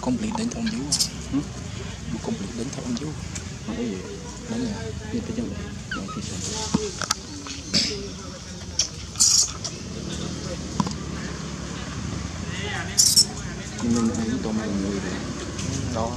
Complete đến thôn dấu, complete đến thôn dấu, mà cái gì, đó là như thế nào vậy, thì sao? Nên ăn tôm là người để đó.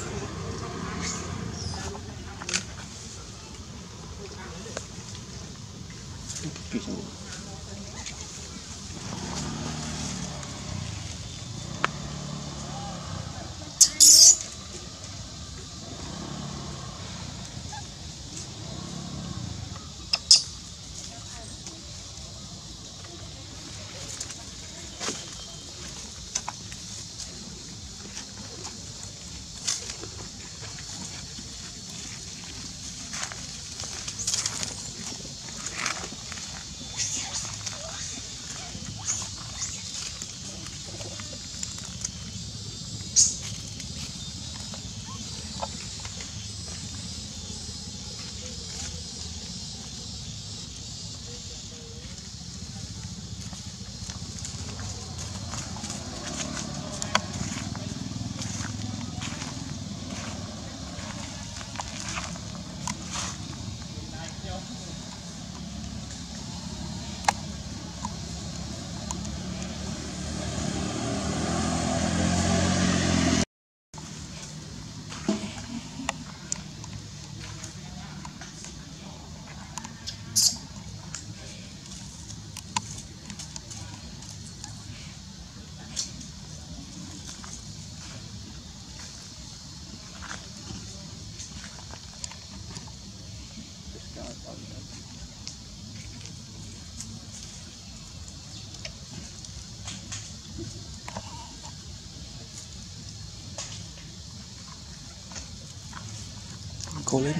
cô lên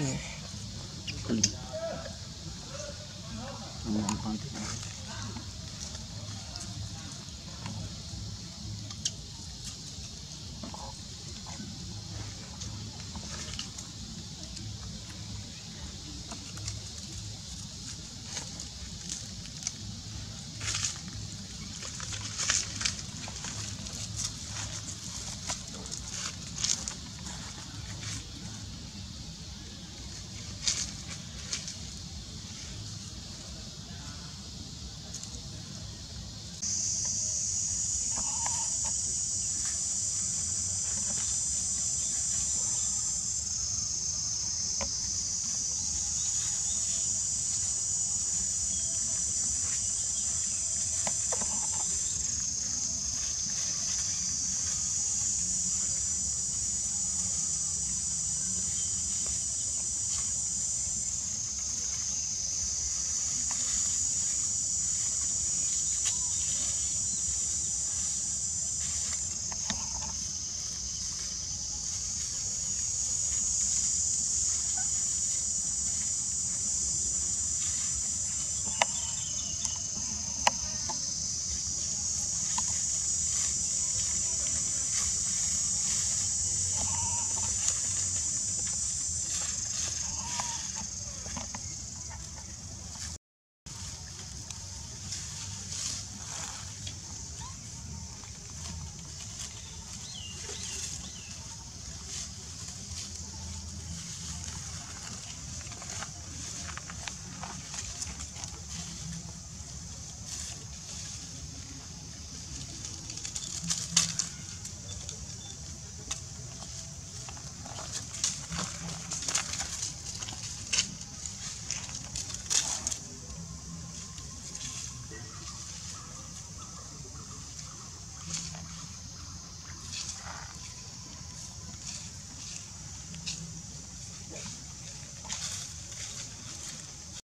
rồi.